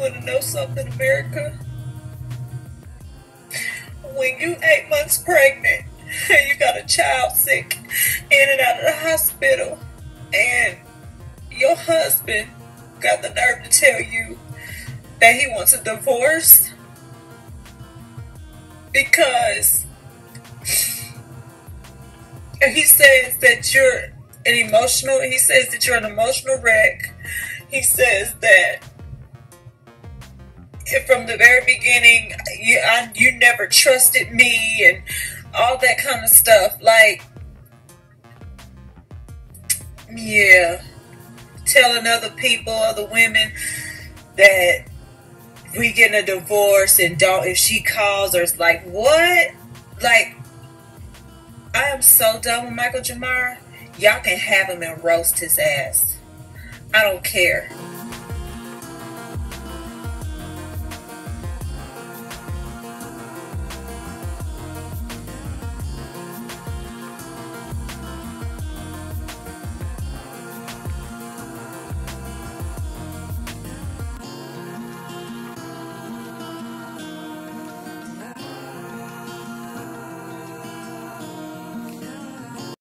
want to know something, America? When you 8 months pregnant and you got a child sick in and out of the hospital, and your husband got the nerve to tell you that he wants a divorce because he says that you're an emotional wreck. He says that from the very beginning, you never trusted me and all that kind of stuff. Like, yeah, telling other people, other women, that we getting a divorce and don't, if she calls or it's like, what? Like, I am so done with Michael Jamar. Y'all can have him and roast his ass. I don't care.